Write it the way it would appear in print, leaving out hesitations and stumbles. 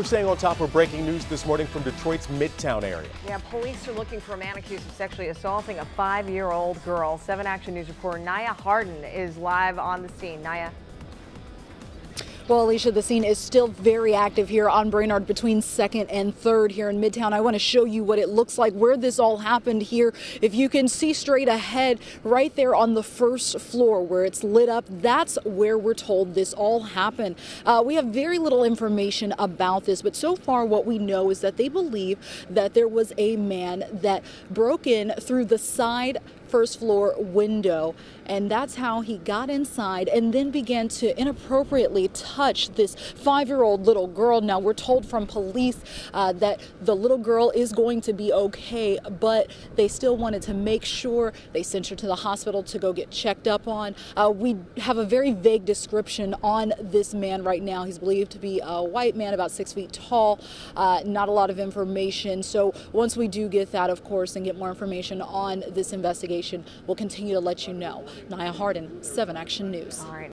We're staying on top of breaking news this morning from Detroit's Midtown area. Yeah, police are looking for a man accused of sexually assaulting a 5-year-old girl. 7 Action News reporter Nia Hardin is live on the scene. Nia. Well, Alicia, the scene is still very active here on Brainard between 2nd and 3rd here in Midtown. I want to show you what it looks like, where this all happened here. If you can see straight ahead, right there on the first floor where it's lit up, that's where we're told this all happened. We have very little information about this, but so far what we know is that they believe that there was a man that broke in through the side first floor window, and that's how he got inside and then began to inappropriately touch this 5-year-old little girl. Now we're told from police that the little girl is going to be okay, but they still wanted to make sure. They sent her to the hospital to go get checked up on. We have a very vague description on this man right now. He's believed to be a white man, about 6 feet tall. Not a lot of information. So once we do get that, of course, and get more information on this investigation, we'll continue to let you know. Nia Hardin, 7 Action News. All right.